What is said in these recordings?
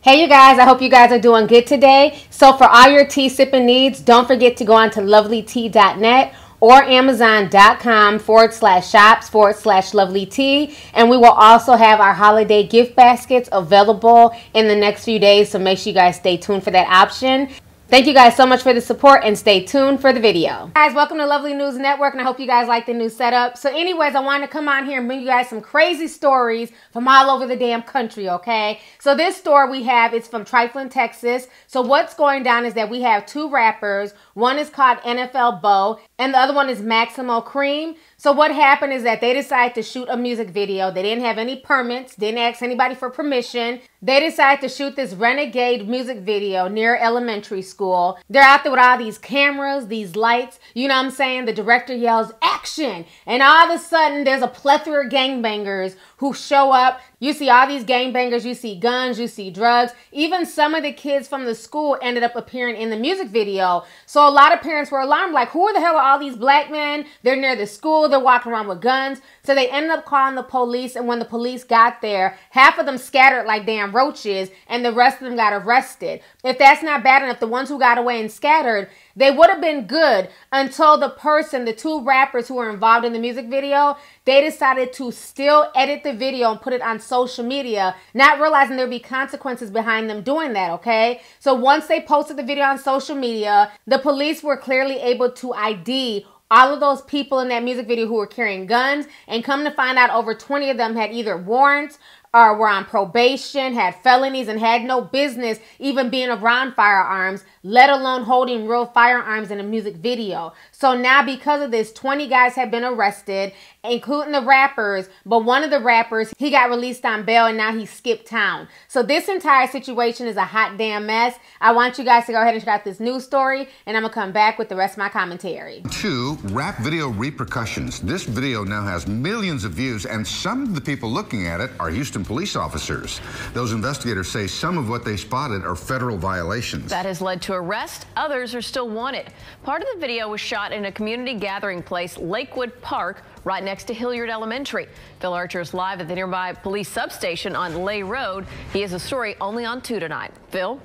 Hey you guys, I hope you guys are doing good today. So for all your tea sipping needs, don't forget to go on to lovelytea.net or amazon.com/shops/lovelytea. And we will also have our holiday gift baskets available in the next few days, so make sure you guys stay tuned for that option. Thank you guys so much for the support and stay tuned for the video. Guys, welcome to Lovely News Network, and I hope you guys like the new setup. So anyways, I wanted to come on here and bring you guys some crazy stories from all over the damn country, okay? So this story we have, it's from Trifling, Texas. So what's going down is that we have two rappers. One is called NFL Bow, and the other one is Maxo Kream. So what happened is that they decided to shoot a music video. They didn't have any permits, didn't ask anybody for permission. They decided to shoot this renegade music video near elementary school. They're out there with all these cameras, these lights, you know what I'm saying? The director yells, action! And all of a sudden, there's a plethora of gangbangers who show up. You see all these gangbangers, you see guns, you see drugs. Even some of the kids from the school ended up appearing in the music video. So a lot of parents were alarmed, like, who the hell are all these black men? They're near the school, they're walking around with guns. So they ended up calling the police, and when the police got there, half of them scattered like damn roaches, and the rest of them got arrested. If that's not bad enough, the ones who got away and scattered, they would have been good until the two rappers who were involved in the music video, they decided to still edit the video and put it on social media, not realizing there'd be consequences behind them doing that, okay? So once they posted the video on social media, the police were clearly able to ID all of those people in that music video who were carrying guns, and come to find out over 20 of them had either warrants or were on probation, had felonies, and had no business even being around firearms, let alone holding real firearms in a music video. So now because of this, 20 guys have been arrested, including the rappers, but one of the rappers, he got released on bail and now he skipped town. So this entire situation is a hot damn mess. I want you guys to go ahead and check out this news story, and I'm gonna come back with the rest of my commentary. Two, rap video repercussions. This video now has millions of views, and some of the people looking at it are Houston police officers. Those investigators say some of what they spotted are federal violations. That has led to arrest. Others are still wanted. Part of the video was shot in a community gathering place, Lakewood Park, right next to Hilliard Elementary. Phil Archer is live at the nearby police substation on Lay Road. He has a story only on 2 tonight. Phil?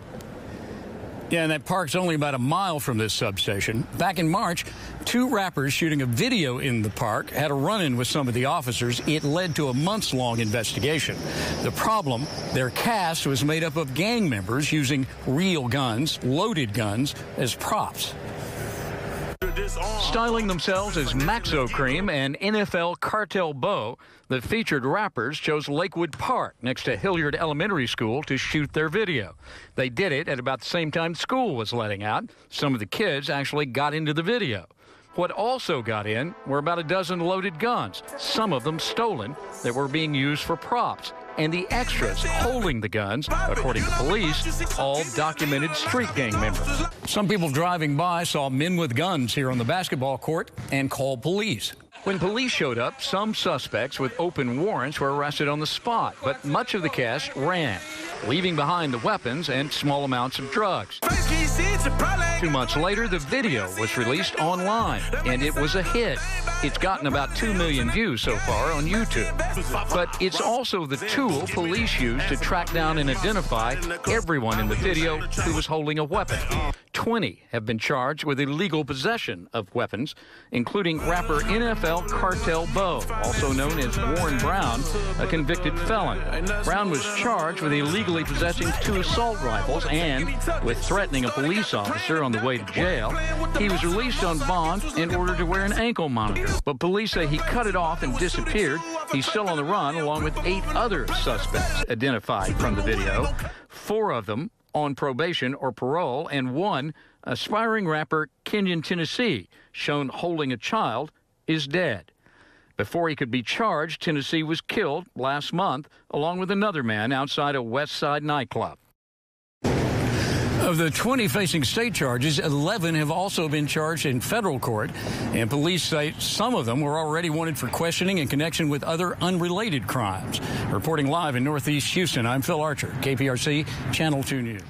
Yeah, and that park's only about a mile from this substation. Back in March, two rappers shooting a video in the park had a run-in with some of the officers. It led to a months-long investigation. The problem, their cast was made up of gang members using real guns, loaded guns, as props. Styling themselves as Maxo Kream and NFL Cartel Bow, the featured rappers chose Lakewood Park next to Hilliard Elementary School to shoot their video. They did it at about the same time school was letting out. Some of the kids actually got into the video. What also got in were about a dozen loaded guns, some of them stolen, that were being used for props. And the extras holding the guns, according to police, all documented street gang members. Some people driving by saw men with guns here on the basketball court and called police. When police showed up, some suspects with open warrants were arrested on the spot, but much of the cast ran, leaving behind the weapons and small amounts of drugs. 2 months later, the video was released online, and it was a hit. It's gotten about 2 million views so far on YouTube. But it's also the tool police use to track down and identify everyone in the video who was holding a weapon. 20 have been charged with illegal possession of weapons, including rapper NFL Cartel Bow, also known as Warren Brown, a convicted felon. Brown was charged with illegally possessing 2 assault rifles and with threatening a police officer on the way to jail. He was released on bond and ordered to wear an ankle monitor, but police say he cut it off and disappeared. He's still on the run, along with 8 other suspects identified from the video, 4 of them on probation or parole, and 1, aspiring rapper Kenyon, Tennessee, shown holding a child, is dead. Before he could be charged, Tennessee was killed last month, along with another man outside a West Side nightclub. Of the 20 facing state charges, 11 have also been charged in federal court, and police say some of them were already wanted for questioning in connection with other unrelated crimes. Reporting live in Northeast Houston, I'm Phil Archer, KPRC, Channel 2 News.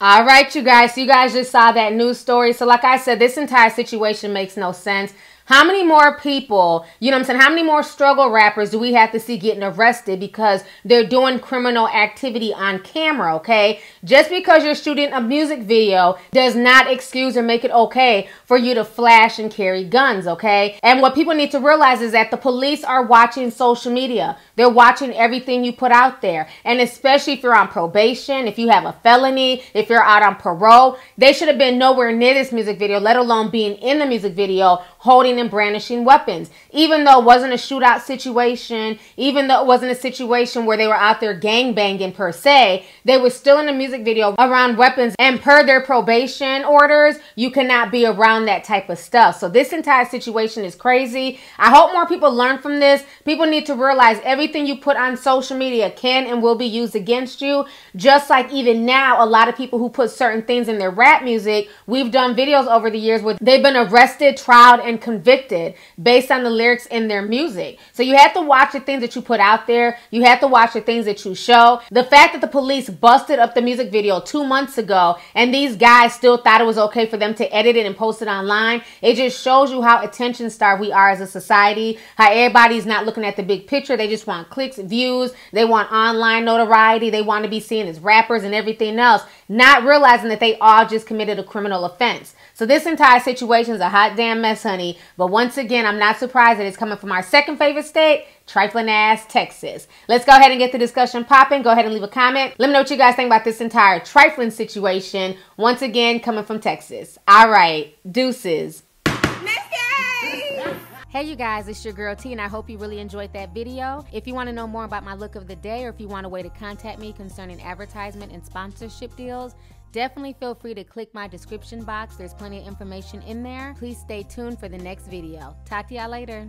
All right, you guys, so you guys just saw that news story. So like I said, this entire situation makes no sense. How many more people, you know what I'm saying, how many more struggle rappers do we have to see getting arrested because they're doing criminal activity on camera, okay? Just because you're shooting a music video does not excuse or make it okay for you to flash and carry guns, okay? And what people need to realize is that the police are watching social media. They're watching everything you put out there. And especially if you're on probation, if you have a felony, if you're out on parole, they should have been nowhere near this music video, let alone being in the music video, holding and brandishing weapons. Even though it wasn't a shootout situation, even though it wasn't a situation where they were out there gangbanging per se, they were still in the music video around weapons, and per their probation orders, you cannot be around that type of stuff. So this entire situation is crazy. I hope more people learn from this. People need to realize everything you put on social media can and will be used against you. Just like even now, a lot of people who put certain things in their rap music, we've done videos over the years where they've been arrested, trialed, and convicted based on the lyrics in their music. So you have to watch the things that you put out there. You have to watch the things that you show. The fact that the police busted up the music video 2 months ago and these guys still thought it was okay for them to edit it and post it online, it just shows you how attention-starved we are as a society, how everybody's not looking at the big picture. They just want clicks, views. They want online notoriety. They want to be seen as rappers and everything else, not realizing that they all just committed a criminal offense. So this entire situation is a hot damn mess, honey. But once again, I'm not surprised that it's coming from our second favorite state, trifling ass Texas. Let's go ahead and get the discussion popping. Go ahead and leave a comment. Let me know what you guys think about this entire trifling situation. Once again, coming from Texas. All right, deuces. Hey you guys, it's your girl T, and I hope you really enjoyed that video. If you want to know more about my look of the day, or if you want a way to contact me concerning advertisement and sponsorship deals, definitely feel free to click my description box. There's plenty of information in there. Please stay tuned for the next video. Talk to y'all later.